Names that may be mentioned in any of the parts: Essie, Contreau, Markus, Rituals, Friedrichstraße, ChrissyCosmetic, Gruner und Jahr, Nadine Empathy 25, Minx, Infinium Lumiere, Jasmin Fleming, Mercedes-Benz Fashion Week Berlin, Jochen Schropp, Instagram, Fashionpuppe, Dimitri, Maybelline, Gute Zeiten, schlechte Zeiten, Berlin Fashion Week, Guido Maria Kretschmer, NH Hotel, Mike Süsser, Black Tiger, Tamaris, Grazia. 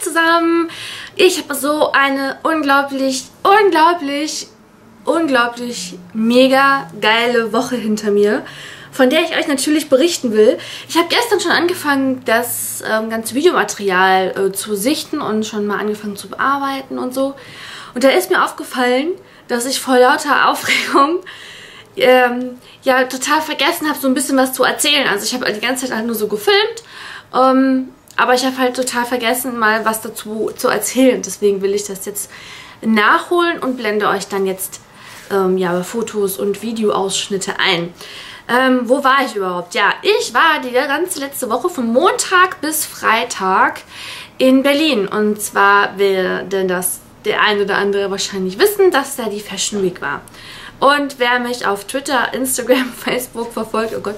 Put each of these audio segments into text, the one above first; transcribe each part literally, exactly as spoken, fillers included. zusammen! Ich habe so eine unglaublich, unglaublich, unglaublich mega geile Woche hinter mir, von der ich euch natürlich berichten will. Ich habe gestern schon angefangen, das ähm, ganze Videomaterial äh, zu sichten und schon mal angefangen zu bearbeiten und so. Und da ist mir aufgefallen, dass ich vor lauter Aufregung ähm, ja total vergessen habe, so ein bisschen was zu erzählen. Also ich habe die ganze Zeit halt nur so gefilmt, ähm, aber ich habe halt total vergessen, mal was dazu zu erzählen. Deswegen will ich das jetzt nachholen und blende euch dann jetzt ähm, ja, Fotos und Videoausschnitte ein. Ähm, wo war ich überhaupt? Ja, ich war die ganze letzte Woche von Montag bis Freitag in Berlin. Und zwar werden das der ein oder andere wahrscheinlich wissen, dass da die Fashion Week war. Und wer mich auf Twitter, Instagram, Facebook verfolgt, oh Gott,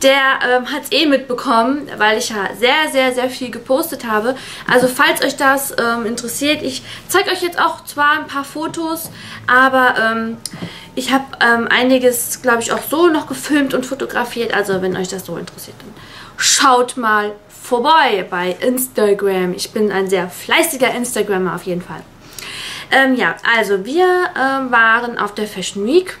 der ähm, hat es eh mitbekommen, weil ich ja sehr, sehr, sehr viel gepostet habe. Also falls euch das ähm, interessiert, ich zeige euch jetzt auch zwar ein paar Fotos, aber ähm, ich habe ähm, einiges, glaube ich, auch so noch gefilmt und fotografiert. Also wenn euch das so interessiert, dann schaut mal vorbei bei Instagram. Ich bin ein sehr fleißiger Instagrammer auf jeden Fall. Ähm, ja, also wir ähm, waren auf der Fashion Week.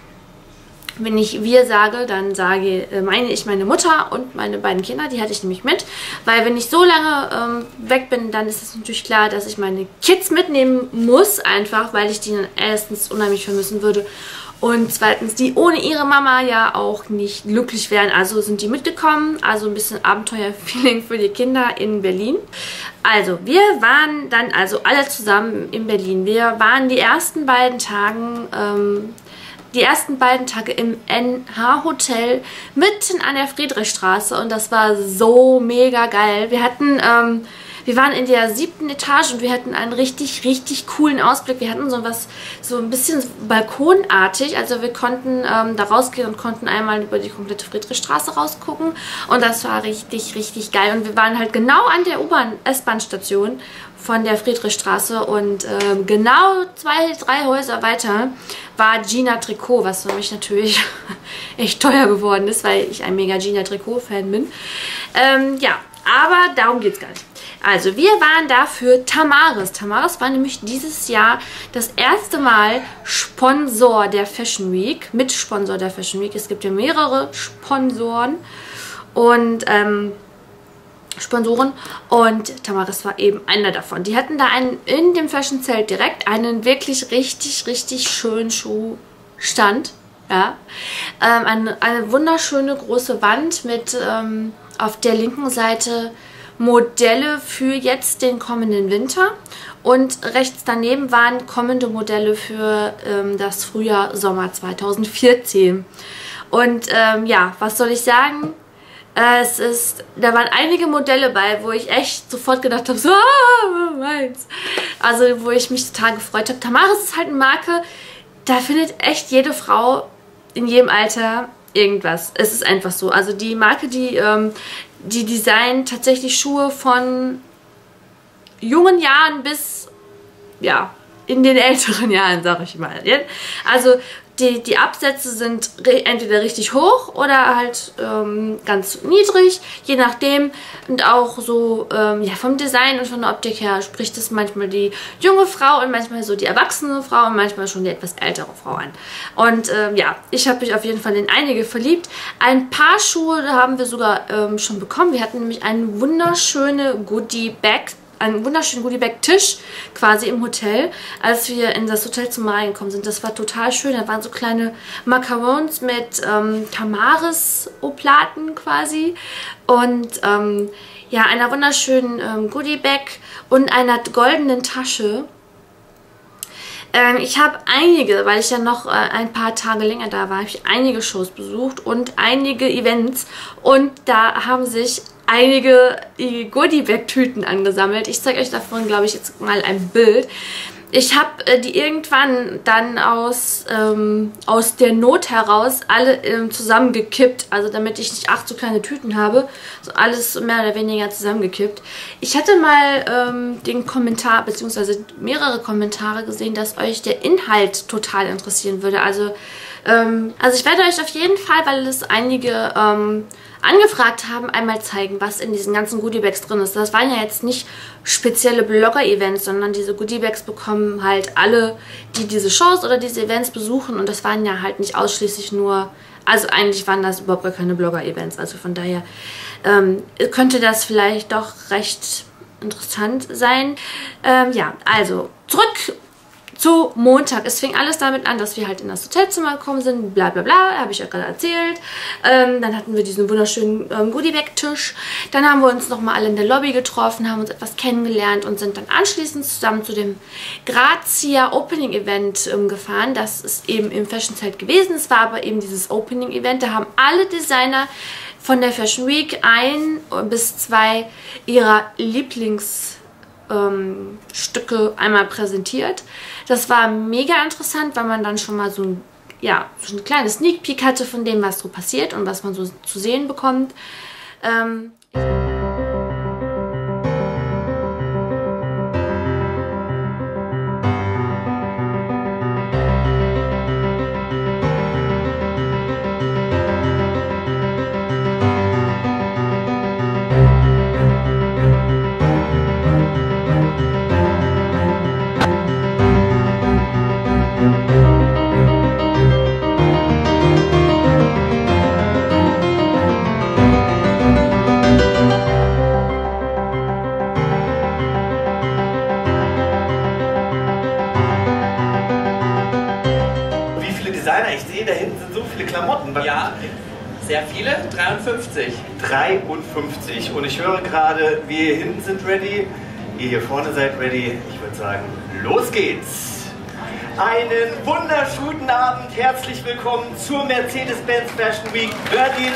Wenn ich wir sage, dann sage, meine ich meine Mutter und meine beiden Kinder, die hatte ich nämlich mit. Weil wenn ich so lange ähm, weg bin, dann ist es natürlich klar, dass ich meine Kids mitnehmen muss einfach, weil ich die dann erstens unheimlich vermissen würde und zweitens, die ohne ihre Mama ja auch nicht glücklich wären. Also sind die mitgekommen, also ein bisschen Abenteuerfeeling für die Kinder in Berlin. Also wir waren dann also alle zusammen in Berlin. Wir waren die ersten beiden Tagen... Ähm, Die ersten beiden Tage im N H Hotel mitten an der Friedrichstraße und das war so mega geil. Wir hatten, ähm, wir waren in der siebten Etage und wir hatten einen richtig, richtig coolen Ausblick. Wir hatten so was, so ein bisschen balkonartig. Also wir konnten ähm, da rausgehen und konnten einmal über die komplette Friedrichstraße rausgucken und das war richtig, richtig geil. Und wir waren halt genau an der U-Bahn-S-Bahn-Station von der Friedrichstraße und ähm, genau zwei, drei Häuser weiter war Gina Tricot, was für mich natürlich echt teuer geworden ist, weil ich ein mega Gina Tricot-Fan bin. Ähm, ja, aber darum geht es gar nicht. Also wir waren da für Tamaris. Tamaris war nämlich dieses Jahr das erste Mal Sponsor der Fashion Week, Mitsponsor der Fashion Week. Es gibt ja mehrere Sponsoren und ähm, Sponsoren und Tamaris war eben einer davon. Die hatten da einen in dem Fashion-Zelt direkt einen wirklich richtig, richtig schönen Schuhstand. Ja. Ähm, eine, eine wunderschöne große Wand mit ähm, auf der linken Seite Modelle für jetzt den kommenden Winter und rechts daneben waren kommende Modelle für ähm, das Frühjahr, Sommer zweitausendvierzehn. Und ähm, ja, was soll ich sagen? Es ist, da waren einige Modelle bei, wo ich echt sofort gedacht habe, so, ah, meins. Also, wo ich mich total gefreut habe. Tamaris ist halt eine Marke, da findet echt jede Frau in jedem Alter irgendwas. Es ist einfach so. Also, die Marke, die, ähm, die designt tatsächlich Schuhe von jungen Jahren bis, ja, in den älteren Jahren, sag ich mal. Also, Die, die Absätze sind entweder richtig hoch oder halt ähm, ganz niedrig, je nachdem. Und auch so ähm, ja, vom Design und von der Optik her spricht es manchmal die junge Frau und manchmal so die erwachsene Frau und manchmal schon die etwas ältere Frau an. Und ähm, ja, ich habe mich auf jeden Fall in einige verliebt. Ein paar Schuhe haben wir sogar ähm, schon bekommen. Wir hatten nämlich eine wunderschöne Goodie-Bag, einen wunderschönen Goodie-Bag-Tisch quasi im Hotel, als wir in das Hotel zum Malen gekommen sind. Das war total schön. Da waren so kleine Macarons mit ähm, Tamaris-Oplaten quasi und ähm, ja, einer wunderschönen ähm, Goodie-Bag und einer goldenen Tasche. Ähm, ich habe einige, weil ich ja noch äh, ein paar Tage länger da war, habe ich einige Shows besucht und einige Events und da haben sich einige Goodie-Bag-Tüten angesammelt. Ich zeige euch davon, glaube ich, jetzt mal ein Bild. Ich habe äh, die irgendwann dann aus, ähm, aus der Not heraus alle ähm, zusammengekippt. Also damit ich nicht acht so kleine Tüten habe. So alles mehr oder weniger zusammengekippt. Ich hatte mal ähm, den Kommentar, beziehungsweise mehrere Kommentare gesehen, dass euch der Inhalt total interessieren würde. Also Ähm, also ich werde euch auf jeden Fall, weil es einige ähm, angefragt haben, einmal zeigen, was in diesen ganzen Goodiebags drin ist. Das waren ja jetzt nicht spezielle Blogger-Events, sondern diese Goodiebags bekommen halt alle, die diese Shows oder diese Events besuchen. Und das waren ja halt nicht ausschließlich nur... Also eigentlich waren das überhaupt gar keine Blogger-Events. Also von daher ähm, könnte das vielleicht doch recht interessant sein. Ähm, ja, also zurück zu Montag. Es fing alles damit an, dass wir halt in das Hotelzimmer gekommen sind. Bla bla bla, habe ich ja gerade erzählt. Ähm, dann hatten wir diesen wunderschönen ähm, Goodie-Bag-Tisch. Dann haben wir uns nochmal alle in der Lobby getroffen, haben uns etwas kennengelernt und sind dann anschließend zusammen zu dem Grazia Opening Event ähm, gefahren. Das ist eben im Fashion-Zeit gewesen. Es war aber eben dieses Opening Event. Da haben alle Designer von der Fashion Week ein bis zwei ihrer Lieblings- Ähm, Stücke einmal präsentiert. Das war mega interessant, weil man dann schon mal so ein, ja, so ein kleines Sneak Peek hatte von dem, was so passiert und was man so zu sehen bekommt. Ähm Da hinten sind so viele Klamotten. Ja, sehr viele. dreiundfünfzig. dreiundfünfzig. Und ich höre gerade, wir hier hinten sind ready, ihr hier vorne seid ready. Ich würde sagen, los geht's! Einen wunderschönen Abend. Herzlich willkommen zur Mercedes-Benz Fashion Week Berlin.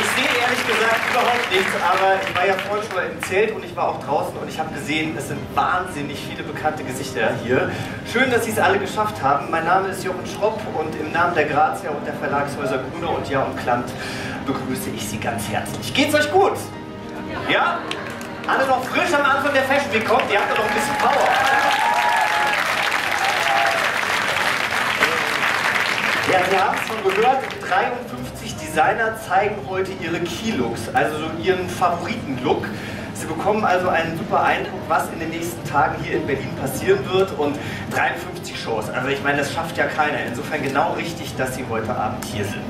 Ich sehe ehrlich gesagt überhaupt nichts, aber ich war ja vorhin schon mal im Zelt und ich war auch draußen und ich habe gesehen, es sind wahnsinnig viele bekannte Gesichter hier. Schön, dass Sie es alle geschafft haben. Mein Name ist Jochen Schropp und im Namen der Grazia und der Verlagshäuser Gruner und Jahr und Klamt begrüße ich Sie ganz herzlich. Geht's euch gut? Ja? Alle noch frisch am Anfang der Fashion Week, kommt, ihr habt ja noch ein bisschen Power. Ja, wir haben es schon gehört, dreiundfünfzig Designer zeigen heute ihre Key-Looks, also so ihren Favoriten-Look. Sie bekommen also einen super Eindruck, was in den nächsten Tagen hier in Berlin passieren wird und dreiundfünfzig Shows. Also ich meine, das schafft ja keiner. Insofern genau richtig, dass Sie heute Abend hier sind.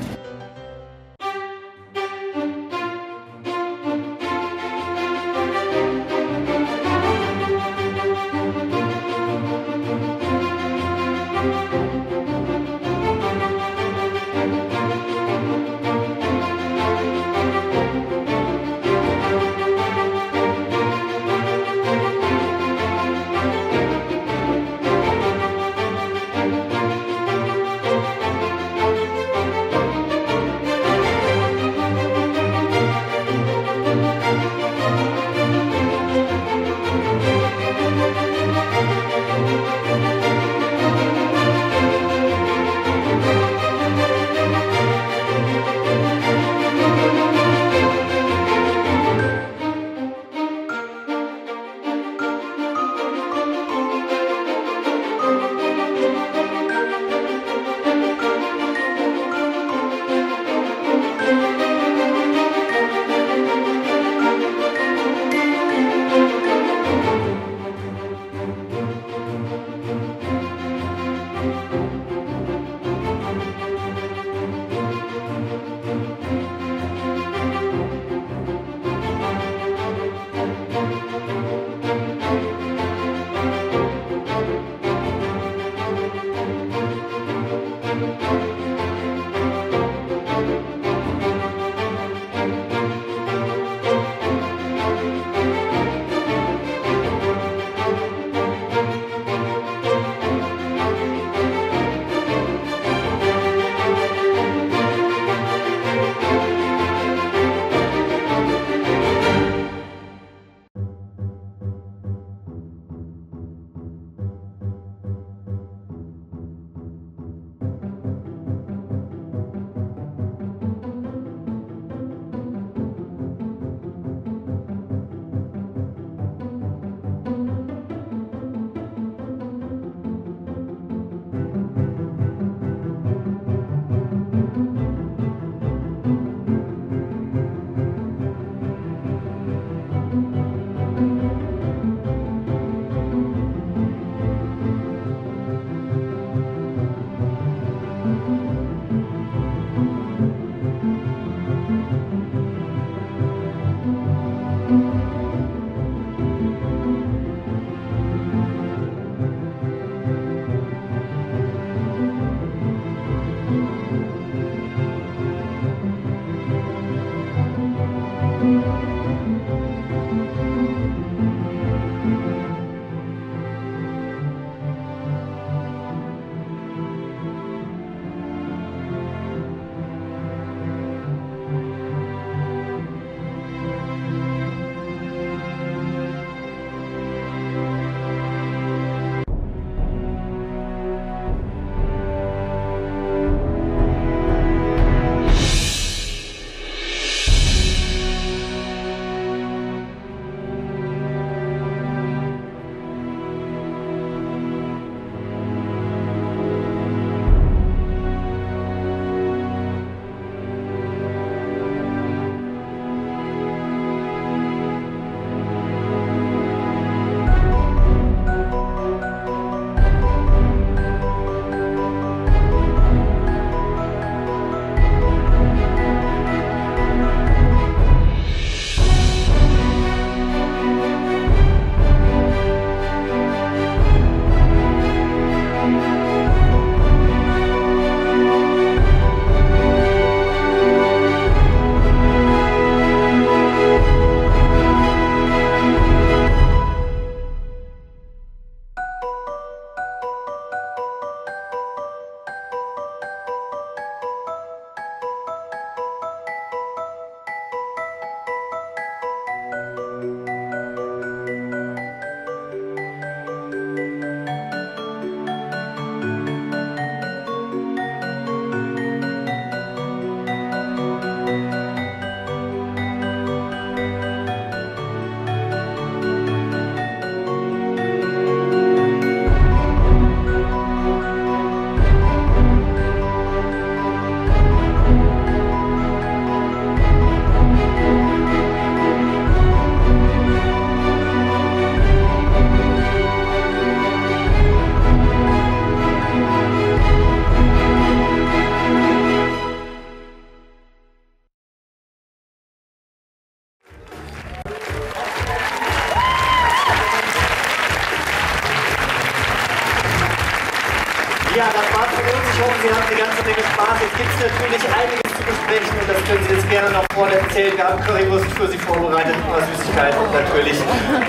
wahnsinnigen Spaß. Es gibt natürlich einiges zu besprechen und das können Sie jetzt gerne noch vorne erzählen. Wir haben Currywurst für Sie vorbereitet, ein paar Süßigkeiten und natürlich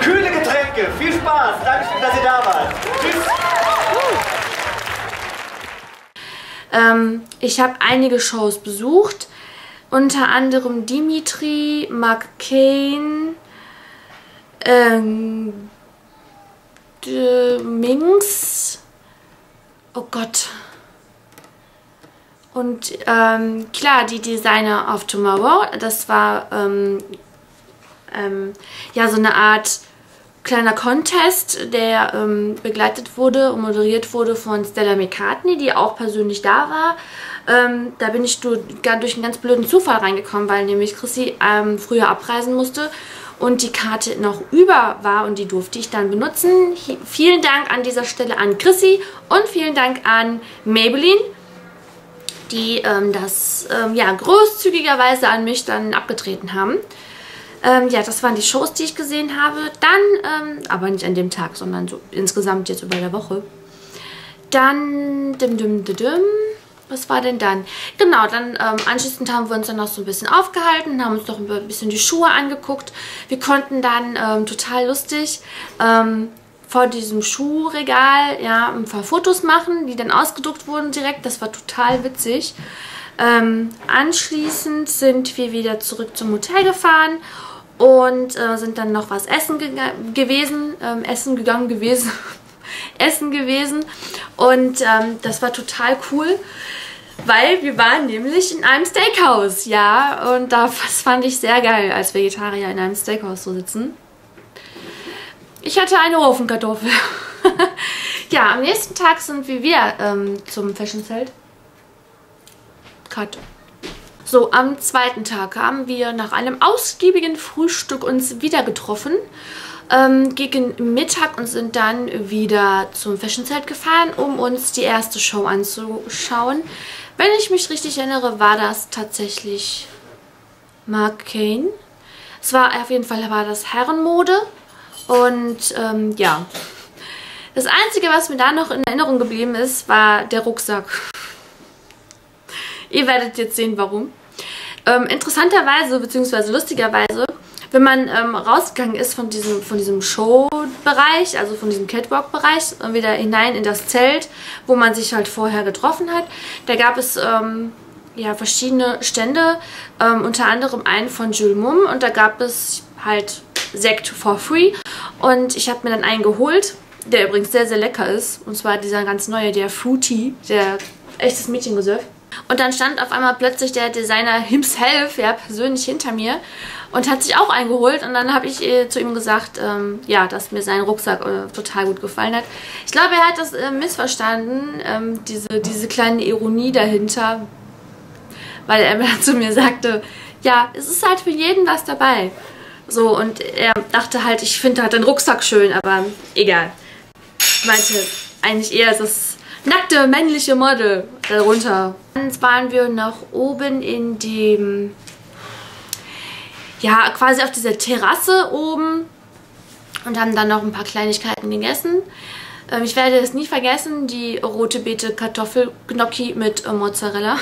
kühle Getränke. Viel Spaß, Dankeschön, dass Sie da waren. Tschüss. Ähm, ich habe einige Shows besucht, unter anderem Dimitri, Marc Cain, ähm, Minx, oh Gott, und ähm, klar, die Designer of Tomorrow, das war ähm, ähm, ja so eine Art kleiner Contest, der ähm, begleitet wurde und moderiert wurde von Stella McCartney, die auch persönlich da war. Ähm, da bin ich durch, durch einen ganz blöden Zufall reingekommen, weil nämlich Chrissy ähm, früher abreisen musste und die Karte noch über war und die durfte ich dann benutzen. Hi- vielen Dank an dieser Stelle an Chrissy und vielen Dank an Maybelline, die ähm, das ähm, ja, großzügigerweise an mich dann abgetreten haben. Ähm, ja, das waren die Shows, die ich gesehen habe. Dann, ähm, aber nicht an dem Tag, sondern so insgesamt jetzt über der Woche. Dann, dim, dim, dim, dim. Was war denn dann? Genau, dann ähm, anschließend haben wir uns dann noch so ein bisschen aufgehalten, haben uns noch ein bisschen die Schuhe angeguckt. Wir konnten dann ähm, total lustig ähm, vor diesem Schuhregal ja, ein paar Fotos machen, die dann ausgedruckt wurden direkt. Das war total witzig. Ähm, anschließend sind wir wieder zurück zum Hotel gefahren und äh, sind dann noch was essen ge gewesen, ähm, essen gegangen gewesen, essen gewesen und ähm, das war total cool, weil wir waren nämlich in einem Steakhouse, ja, und das fand ich sehr geil, als Vegetarier in einem Steakhouse zu sitzen. Ich hatte eine Ofenkartoffel. Ja, am nächsten Tag sind wir wieder ähm, zum Fashion Zelt. Cut. So, am zweiten Tag haben wir nach einem ausgiebigen Frühstück uns wieder getroffen, ähm, gegen Mittag und sind dann wieder zum Fashion Zelt gefahren, um uns die erste Show anzuschauen. Wenn ich mich richtig erinnere, war das tatsächlich Marc Cain. Es war auf jeden Fall war das Herrenmode und ähm, ja. Das Einzige, was mir da noch in Erinnerung geblieben ist, war der Rucksack. Ihr werdet jetzt sehen, warum. Ähm, interessanterweise, beziehungsweise lustigerweise, wenn man ähm, rausgegangen ist von diesem, von diesem Show-Bereich, also von diesem Catwalk-Bereich, und wieder hinein in das Zelt, wo man sich halt vorher getroffen hat, da gab es ähm, ja, verschiedene Stände, ähm, unter anderem einen von Jules Mumm, und da gab es halt Sekt for free. Und ich habe mir dann einen geholt, der übrigens sehr, sehr lecker ist. Und zwar dieser ganz neue, der Fruity, der echtes Mädchen gesurft. Und dann stand auf einmal plötzlich der Designer himself, ja, persönlich hinter mir und hat sich auch eingeholt. Und dann habe ich äh, zu ihm gesagt, ähm, ja, dass mir sein Rucksack äh, total gut gefallen hat. Ich glaube, er hat das äh, missverstanden, ähm, diese, diese kleine Ironie dahinter, weil er dann zu mir sagte, ja, es ist halt für jeden was dabei. So, und er dachte halt, ich finde halt den Rucksack schön, aber egal. Ich meinte eigentlich eher, das nackte männliche Model darunter. Dann waren wir noch oben in dem, ja, quasi auf dieser Terrasse oben und haben dann noch ein paar Kleinigkeiten gegessen. Ähm, ich werde es nie vergessen, die rote Beete Kartoffelgnocchi mit äh, Mozzarella.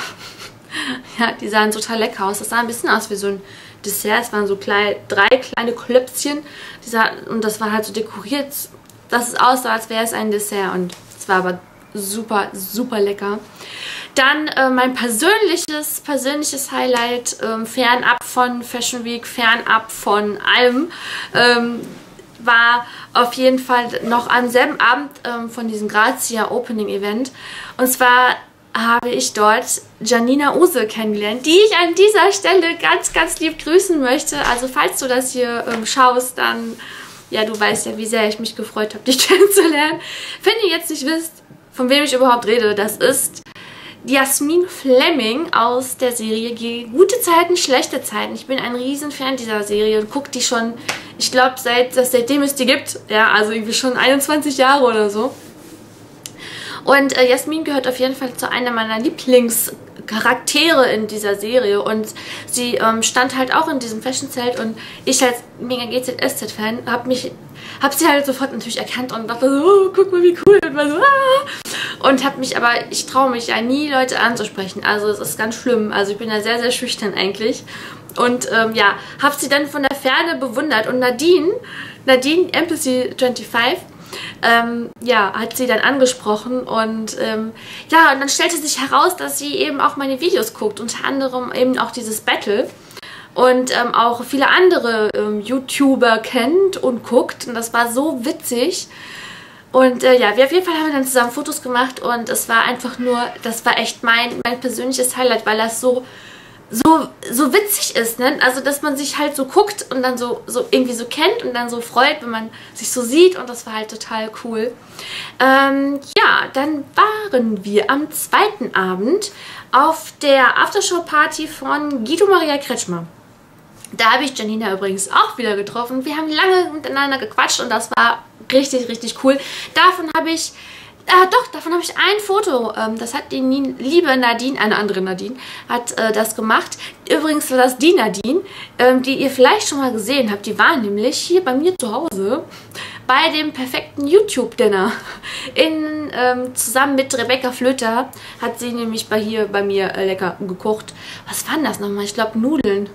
Ja, die sahen total lecker aus. Das sah ein bisschen aus wie so ein Dessert. Es waren so klein, drei kleine Klöpfchen. Die sah, und das war halt so dekoriert, dass es aussah, als wäre es ein Dessert. Und es war aber super, super lecker. Dann äh, mein persönliches, persönliches Highlight, ähm, fernab von Fashion Week, fernab von allem, ähm, war auf jeden Fall noch am selben Abend ähm, von diesem Grazia Opening Event. Und zwar habe ich dort Janina Uhse kennengelernt, die ich an dieser Stelle ganz, ganz lieb grüßen möchte. Also falls du das hier ähm, schaust, dann, ja, du weißt ja, wie sehr ich mich gefreut habe, dich kennenzulernen. Wenn ihr jetzt nicht wisst, von wem ich überhaupt rede, das ist Jasmin Fleming aus der Serie Gute Zeiten, schlechte Zeiten. Ich bin ein riesen Fan dieser Serie und gucke die schon, ich glaube, seit, seitdem es die gibt. Ja, also irgendwie schon einundzwanzig Jahre oder so. Und äh, Jasmin gehört auf jeden Fall zu einer meiner Lieblings- Charaktere in dieser Serie und sie ähm, stand halt auch in diesem Fashion-Zelt und ich als mega G Z S Z-Fan habe mich, habe sie halt sofort natürlich erkannt und dachte so, oh, guck mal wie cool und war so, ah! Und habe mich aber, ich traue mich ja nie Leute anzusprechen, also es ist ganz schlimm, also ich bin da sehr, sehr schüchtern eigentlich und ähm, ja, habe sie dann von der Ferne bewundert und Nadine, Nadine Empathy fünfundzwanzig, Ähm, ja, hat sie dann angesprochen und ähm, ja, und dann stellte sich heraus, dass sie eben auch meine Videos guckt, unter anderem eben auch dieses Battle und ähm, auch viele andere ähm, YouTuber kennt und guckt und das war so witzig und äh, ja, wir auf jeden Fall haben wir dann zusammen Fotos gemacht und es war einfach nur, das war echt mein, mein persönliches Highlight, weil das so So, so witzig ist, ne? Also, dass man sich halt so guckt und dann so, so irgendwie so kennt und dann so freut, wenn man sich so sieht und das war halt total cool. Ähm, ja, dann waren wir am zweiten Abend auf der Aftershow-Party von Guido Maria Kretschmer. Da habe ich Janina übrigens auch wieder getroffen. Wir haben lange miteinander gequatscht und das war richtig, richtig cool. Davon habe ich... Ah, doch, davon habe ich ein Foto. Das hat die liebe Nadine, eine andere Nadine, hat das gemacht. Übrigens war das die Nadine, die ihr vielleicht schon mal gesehen habt. Die war nämlich hier bei mir zu Hause bei dem perfekten YouTube-Dinner. In, ähm, zusammen mit Rebecca Flöter hat sie nämlich bei hier bei mir äh, lecker gekocht. Was waren das nochmal? Ich glaube Nudeln.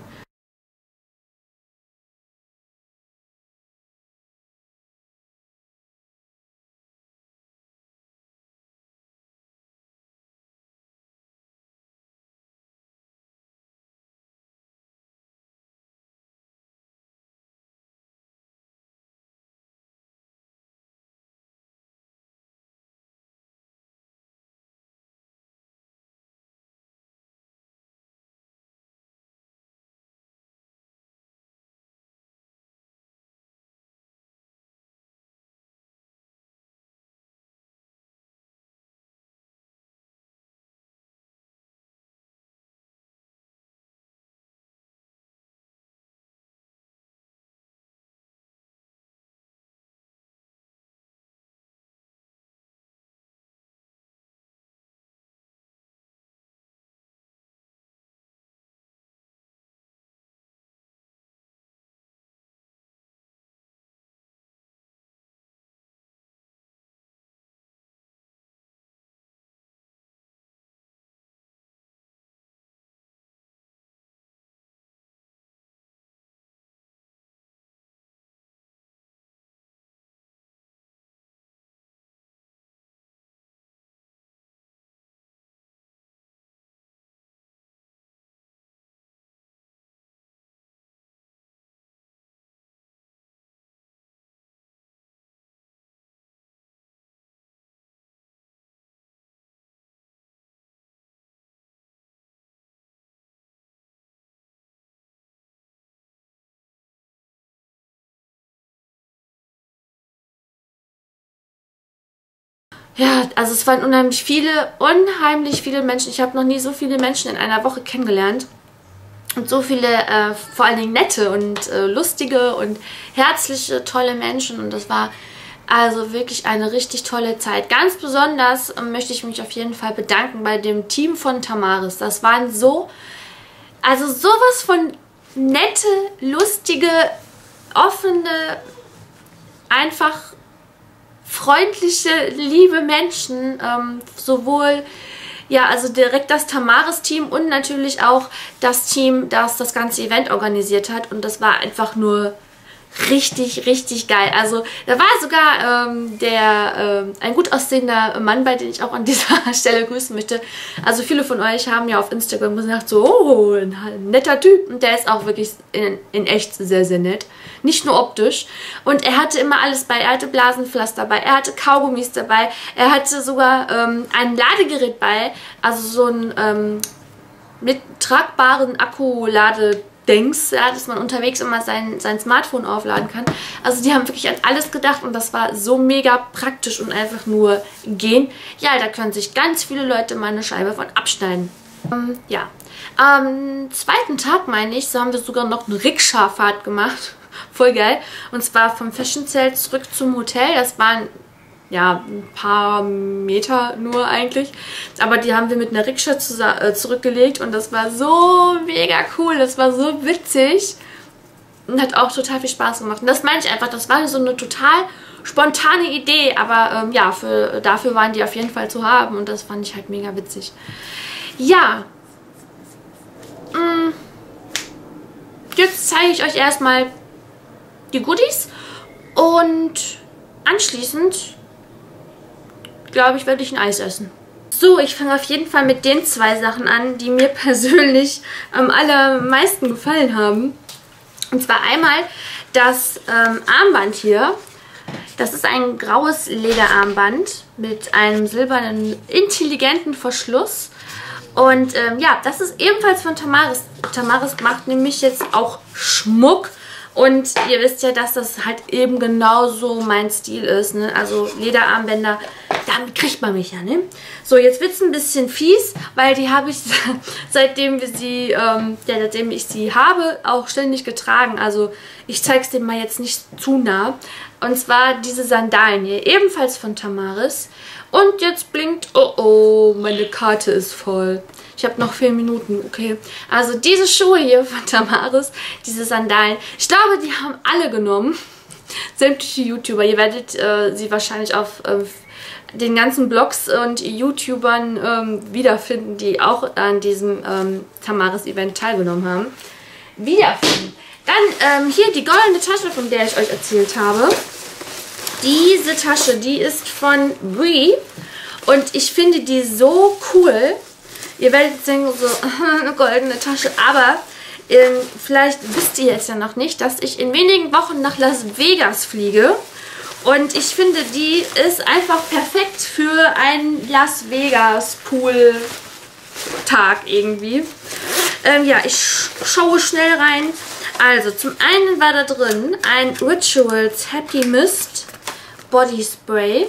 Ja, also es waren unheimlich viele, unheimlich viele Menschen. Ich habe noch nie so viele Menschen in einer Woche kennengelernt. Und so viele, äh, vor allen Dingen nette und äh, lustige und herzliche, tolle Menschen. Und das war also wirklich eine richtig tolle Zeit. Ganz besonders äh, möchte ich mich auf jeden Fall bedanken bei dem Team von Tamaris. Das waren so, also sowas von nette, lustige, offene, einfach freundliche, liebe Menschen, ähm, sowohl, ja, also direkt das Tamaris-Team und natürlich auch das Team, das das ganze Event organisiert hat und das war einfach nur richtig, richtig geil. Also da war sogar ähm, der, äh, ein gut aussehender Mann, bei dem ich auch an dieser Stelle grüßen möchte. Also viele von euch haben ja auf Instagram gesagt, so, oh, ein netter Typ. Und der ist auch wirklich in, in echt sehr, sehr nett. Nicht nur optisch. Und er hatte immer alles bei. Er hatte Blasenpflaster bei, er hatte Kaugummis dabei, er hatte sogar ähm, ein Ladegerät bei, also so ein ähm, mit tragbaren Akkuladegerät. Dings, ja, dass man unterwegs immer sein, sein Smartphone aufladen kann. Also die haben wirklich an alles gedacht und das war so mega praktisch und einfach nur gehen. Ja, da können sich ganz viele Leute mal eine Scheibe von abschneiden. Ähm, ja, am zweiten Tag, meine ich, so haben wir sogar noch eine Rikscha-Fahrt gemacht. Voll geil. Und zwar vom Fashion-Zelt zurück zum Hotel. Das waren ja, ein paar Meter nur eigentlich. Aber die haben wir mit einer Rikscha äh, zurückgelegt und das war so mega cool, das war so witzig und hat auch total viel Spaß gemacht. Und das meine ich einfach, das war so eine total spontane Idee, aber ähm, ja, für, dafür waren die auf jeden Fall zu haben und das fand ich halt mega witzig. Ja, jetzt zeige ich euch erstmal die Goodies und anschließend, glaube ich, werde ich ein Eis essen. So, ich fange auf jeden Fall mit den zwei Sachen an, die mir persönlich am allermeisten gefallen haben. Und zwar einmal das ähm, Armband hier. Das ist ein graues Lederarmband mit einem silbernen, intelligenten Verschluss. Und ähm, ja, das ist ebenfalls von Tamaris. Tamaris macht nämlich jetzt auch Schmuck. Und ihr wisst ja, dass das halt eben genauso mein Stil ist, ne? Also Lederarmbänder, damit kriegt man mich ja, ne? So, jetzt wird es ein bisschen fies, weil die habe ich, seitdem wir sie, ähm, ja, seitdem ich sie habe, auch ständig getragen. Also ich zeige es dem mal jetzt nicht zu nah. Und zwar diese Sandalen hier, ebenfalls von Tamaris. Und jetzt blinkt, oh oh, meine Karte ist voll. Ich habe noch vier Minuten, okay. Also diese Schuhe hier von Tamaris, diese Sandalen, ich glaube, die haben alle genommen. Sämtliche YouTuber, ihr werdet äh, sie wahrscheinlich auf äh, den ganzen Blogs und YouTubern ähm, wiederfinden, die auch an diesem ähm, Tamaris-Event teilgenommen haben. Wiederfinden. Dann ähm, hier die goldene Tasche, von der ich euch erzählt habe. Diese Tasche, die ist von Wii und ich finde die so cool. Ihr werdet jetzt denken, so eine goldene Tasche, aber ähm, vielleicht wisst ihr jetzt ja noch nicht, dass ich in wenigen Wochen nach Las Vegas fliege. Und ich finde, die ist einfach perfekt für einen Las Vegas Pool-Tag irgendwie. Ähm, ja, ich schaue schnell rein. Also, zum einen war da drin ein Rituals Happy Mist Body Spray.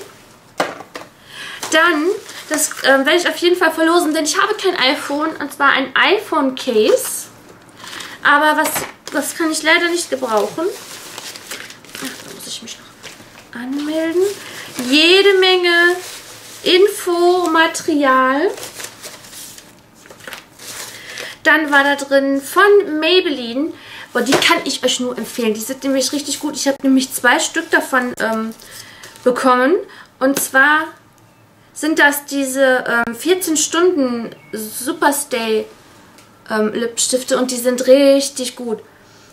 Dann, das äh, werde ich auf jeden Fall verlosen, denn ich habe kein iPhone, und zwar ein iPhone Case. Aber was, das kann ich leider nicht gebrauchen. Ach, da muss ich mich noch anmelden. Jede Menge Infomaterial. Dann war da drin von Maybelline. Boah, die kann ich euch nur empfehlen. Die sind nämlich richtig gut. Ich habe nämlich zwei Stück davon ähm, bekommen. Und zwar sind das diese ähm, vierzehn Stunden Superstay ähm, Lipstifte und die sind richtig gut.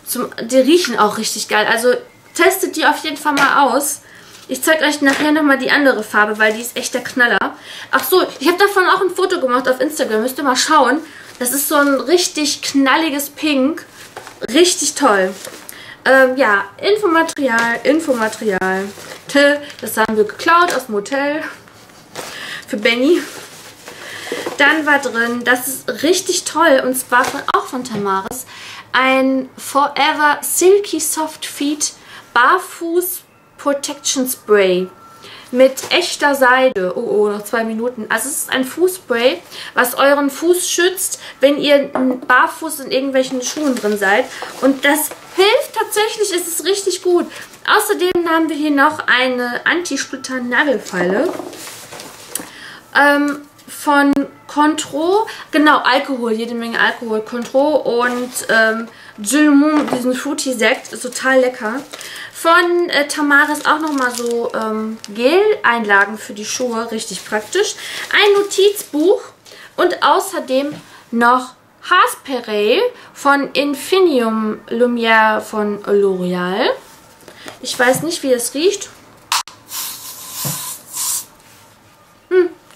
Zum, die riechen auch richtig geil. Also testet die auf jeden Fall mal aus. Ich zeige euch nachher nochmal die andere Farbe, weil die ist echt der Knaller. Ach so, ich habe davon auch ein Foto gemacht auf Instagram. Müsst ihr mal schauen. Das ist so ein richtig knalliges Pink. Richtig toll. Ähm, ja, Infomaterial, Infomaterial. Das haben wir geklaut aus dem Hotel. Für Benny. Dann war drin, das ist richtig toll, und zwar von, auch von Tamaris, ein Forever Silky Soft Feet Barfuß Protection Spray mit echter Seide. Oh, oh, noch zwei Minuten. Also es ist ein Fußspray, was euren Fuß schützt, wenn ihr barfuß in irgendwelchen Schuhen drin seid. Und das hilft tatsächlich, es ist richtig gut. Außerdem haben wir hier noch eine Anti-Splitter-Nagelfeile. Ähm, von Contreau, genau, Alkohol, jede Menge Alkohol, Contreau und ähm, Jules Mumm, diesen Fruity Sekt, ist total lecker. Von äh, Tamaris auch nochmal so ähm, Gel-Einlagen für die Schuhe, richtig praktisch. Ein Notizbuch und außerdem noch Haarspray von Infinium Lumiere von L'Oreal. Ich weiß nicht, wie es riecht.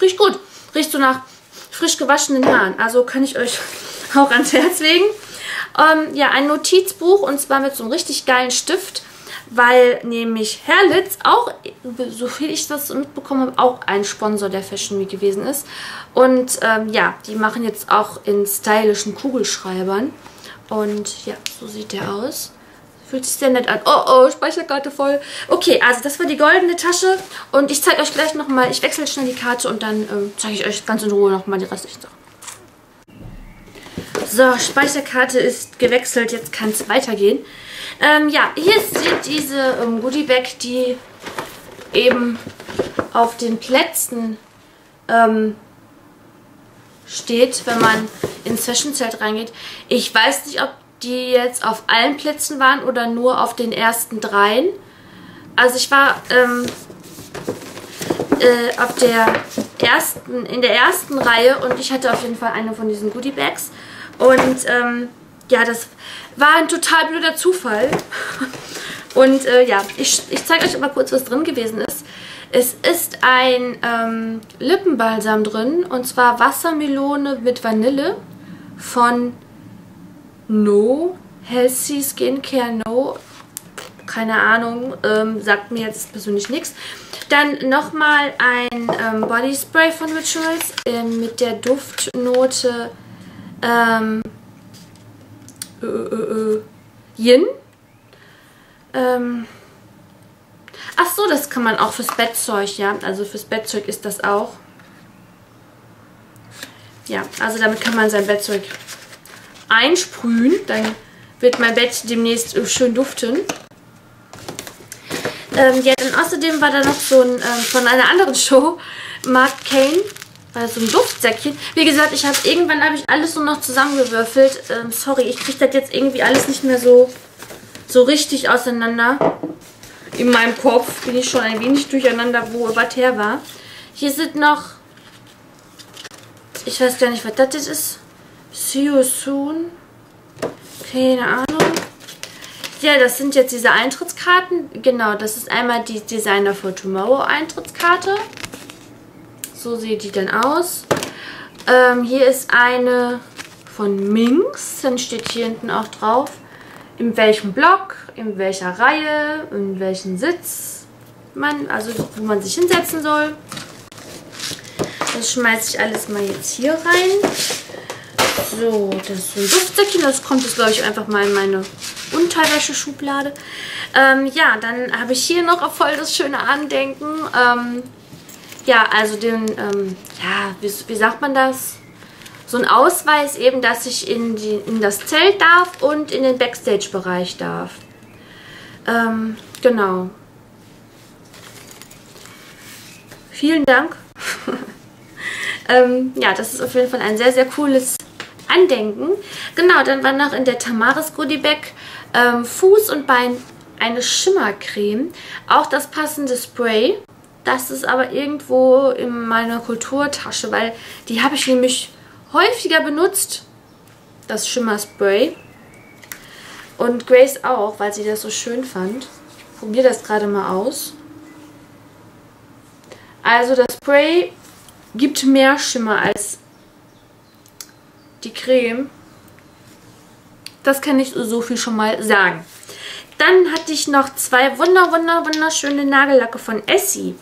Riecht gut. Riecht so nach frisch gewaschenen Haaren. Also kann ich euch auch ans Herz legen. Ähm, ja, ein Notizbuch und zwar mit so einem richtig geilen Stift, weil nämlich Herlitz auch, soviel ich das mitbekommen habe, auch ein Sponsor der Fashion Week gewesen ist. Und ähm, ja, die machen jetzt auch in stylischen Kugelschreibern. Und ja, so sieht der aus. Fühlt sich sehr nett an. Oh, oh, Speicherkarte voll. Okay, also das war die goldene Tasche. Und ich zeige euch gleich nochmal, ich wechsle schnell die Karte und dann ähm, zeige ich euch ganz in Ruhe nochmal die restlichen Sachen. So, Speicherkarte ist gewechselt, jetzt kann es weitergehen. Ähm, ja, hier seht ihr diese ähm, Goodie Bag, die eben auf den Plätzen ähm, steht, wenn man ins Zwischenzelt reingeht. Ich weiß nicht, ob die jetzt auf allen Plätzen waren oder nur auf den ersten dreien. Also ich war ähm, äh, auf der ersten, in der ersten Reihe und ich hatte auf jeden Fall eine von diesen Goodie-Bags. Und ähm, ja, das war ein total blöder Zufall. Und äh, ja, ich, ich zeige euch mal kurz, was drin gewesen ist. Es ist ein ähm, Lippenbalsam drin, und zwar Wassermelone mit Vanille von No, Healthy Skincare No, keine Ahnung, ähm, sagt mir jetzt persönlich nichts. Dann nochmal ein ähm, Body Spray von Rituals äh, mit der Duftnote ähm, äh, äh, Yin. Ähm, Ach so, das kann man auch fürs Bettzeug, ja. Also fürs Bettzeug ist das auch. Ja, also damit kann man sein Bettzeug einsprühen. Dann wird mein Bett demnächst schön duften. Ähm, ja, dann außerdem war da noch so ein, ähm, von einer anderen Show, Marc Cain, war so ein Duftsäckchen. Wie gesagt, ich habe irgendwann habe ich alles nur noch zusammengewürfelt. Ähm, sorry, ich kriege das jetzt irgendwie alles nicht mehr so, so richtig auseinander. In meinem Kopf bin ich schon ein wenig durcheinander, wo was her war. Hier sind noch, ich weiß gar nicht, was das ist. See you soon. Keine Ahnung. Ja, das sind jetzt diese Eintrittskarten. Genau, das ist einmal die Designer for Tomorrow Eintrittskarte. So sieht die dann aus. Ähm, hier ist eine von Minx. Dann steht hier hinten auch drauf, in welchem Block, in welcher Reihe, in welchen Sitz man, also wo man sich hinsetzen soll. Das schmeiße ich alles mal jetzt hier rein. So, das ist ein Duftsäckchen, das kommt jetzt, glaube ich, einfach mal in meine Unterwäscheschublade. Ähm, ja, dann habe ich hier noch voll das schöne Andenken. Ähm, ja, also den, ähm, ja, wie, wie sagt man das? So ein Ausweis eben, dass ich in, die, in das Zelt darf und in den Backstage-Bereich darf. Ähm, genau. Vielen Dank. ähm, ja, das ist auf jeden Fall ein sehr, sehr cooles Andenken. Genau, dann war noch in der Tamaris Goodie-Bag ähm, Fuß und Bein eine Schimmercreme. Auch das passende Spray. Das ist aber irgendwo in meiner Kulturtasche, weil die habe ich nämlich häufiger benutzt, das Schimmerspray. Und Grace auch, weil sie das so schön fand. Ich probiere das gerade mal aus. Also das Spray gibt mehr Schimmer als die Creme. Das kann ich so viel schon mal sagen. Dann hatte ich noch zwei wunder, wunder, wunderschöne Nagellacke von Essie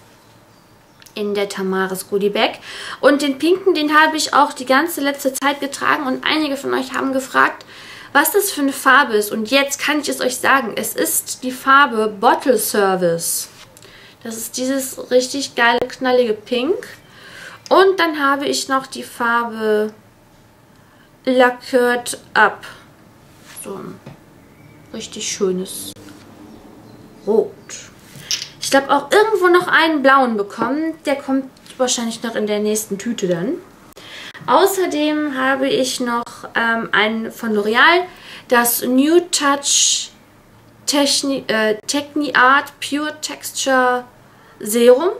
in der Tamaris Goodie Bag. Und den pinken, den habe ich auch die ganze letzte Zeit getragen und einige von euch haben gefragt, was das für eine Farbe ist. Und jetzt kann ich es euch sagen, es ist die Farbe Bottle Service. Das ist dieses richtig geile, knallige Pink. Und dann habe ich noch die Farbe Lacquered Up. So ein richtig schönes Rot. Ich habe auch irgendwo noch einen blauen bekommen. Der kommt wahrscheinlich noch in der nächsten Tüte dann. Außerdem habe ich noch ähm, einen von L'Oreal. Das New Touch Techni, äh, Techni Art Pure Texture Serum.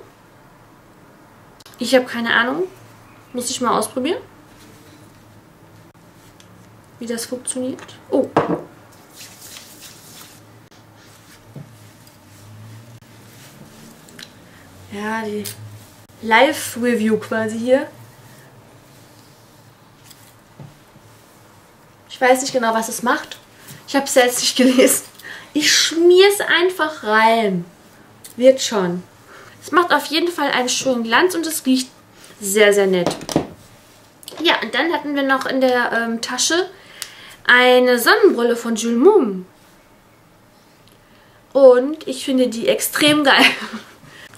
Ich habe keine Ahnung. Muss ich mal ausprobieren, wie das funktioniert. Oh. Ja, die Live-Review quasi hier. Ich weiß nicht genau, was es macht. Ich habe es selbst nicht gelesen. Ich schmier es einfach rein. Wird schon. Es macht auf jeden Fall einen schönen Glanz und es riecht sehr, sehr nett. Ja, und dann hatten wir noch in der ähm, Tasche eine Sonnenbrille von Jules Mumm. Und ich finde die extrem geil.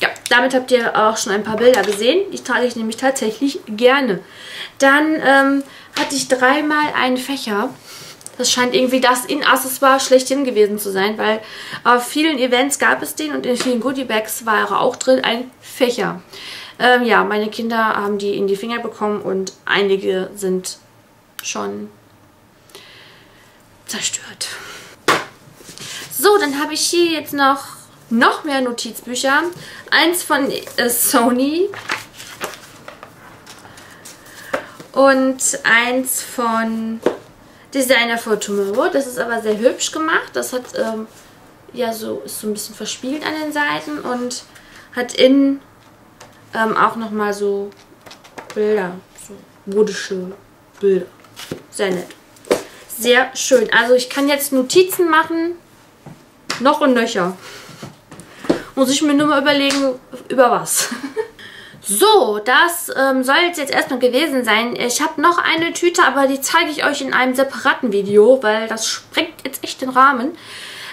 Ja, damit habt ihr auch schon ein paar Bilder gesehen. Die trage ich nämlich tatsächlich gerne. Dann ähm, hatte ich dreimal einen Fächer. Das scheint irgendwie das In-Accessoire schlechthin gewesen zu sein, weil auf vielen Events gab es den und in vielen Goodie-Bags war er auch drin, ein Fächer. Ähm, ja, meine Kinder haben die in die Finger bekommen und einige sind schon zerstört. So, dann habe ich hier jetzt noch, noch mehr Notizbücher. Eins von äh, Sony und eins von Designer for Tomorrow. Das ist aber sehr hübsch gemacht. Das hat ähm, ja so, ist so ein bisschen verspielt an den Seiten und hat innen ähm, auch nochmal so Bilder, so modische Bilder. Sehr nett. Sehr schön. Also ich kann jetzt Notizen machen. Noch und nöcher. Muss ich mir nur mal überlegen, über was. So, das ähm, soll es jetzt erstmal gewesen sein. Ich habe noch eine Tüte, aber die zeige ich euch in einem separaten Video, weil das sprengt jetzt echt den Rahmen.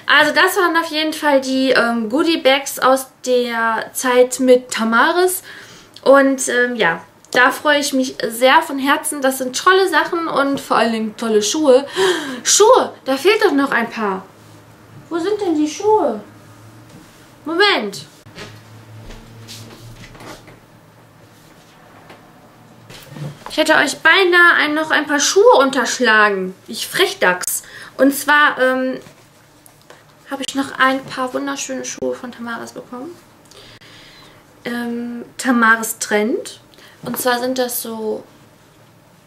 Also das waren auf jeden Fall die ähm, Goodie Bags aus der Zeit mit Tamaris. Und ähm, ja, da freue ich mich sehr von Herzen. Das sind tolle Sachen und vor allen Dingen tolle Schuhe. Schuhe, da fehlt doch noch ein paar. Wo sind denn die Schuhe? Moment. Ich hätte euch beinahe ein, noch ein paar Schuhe unterschlagen. Ich Frechdachs. Und zwar ähm, habe ich noch ein paar wunderschöne Schuhe von Tamaris bekommen. Ähm, Tamaris Trend. Und zwar sind das so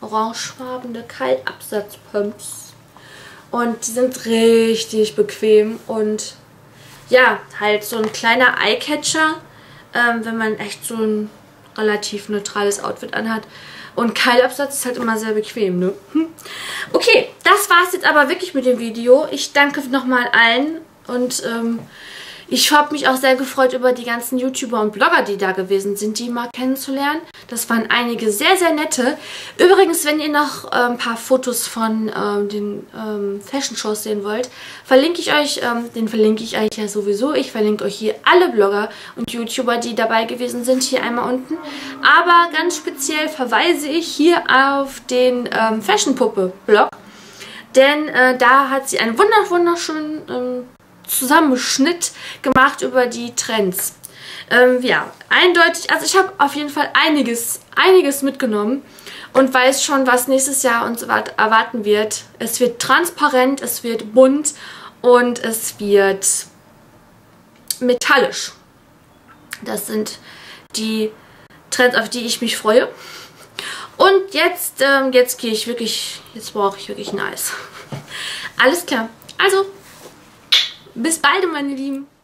orangefarbene Kaltabsatzpumps. Und die sind richtig bequem und ja, halt so ein kleiner Eyecatcher, ähm, wenn man echt so ein relativ neutrales Outfit anhat. Und Keilabsatz ist halt immer sehr bequem, ne? Okay, das war es jetzt aber wirklich mit dem Video. Ich danke nochmal allen und ähm, ich habe mich auch sehr gefreut über die ganzen YouTuber und Blogger, die da gewesen sind, die mal kennenzulernen. Das waren einige sehr, sehr nette. Übrigens, wenn ihr noch äh, ein paar Fotos von ähm, den ähm, Fashion-Shows sehen wollt, verlinke ich euch, ähm, den verlinke ich eigentlich ja sowieso. Ich verlinke euch hier alle Blogger und YouTuber, die dabei gewesen sind, hier einmal unten. Aber ganz speziell verweise ich hier auf den ähm, Fashionpuppe-Blog, denn äh, da hat sie einen wunder wunderschönen ähm, Zusammenschnitt gemacht über die Trends. Ähm, ja, eindeutig, also ich habe auf jeden Fall einiges, einiges mitgenommen und weiß schon, was nächstes Jahr uns erwarten wird. Es wird transparent, es wird bunt und es wird metallisch. Das sind die Trends, auf die ich mich freue. Und jetzt, ähm, jetzt gehe ich wirklich, jetzt brauche ich wirklich ein Eis. Alles klar, also bis bald, meine Lieben.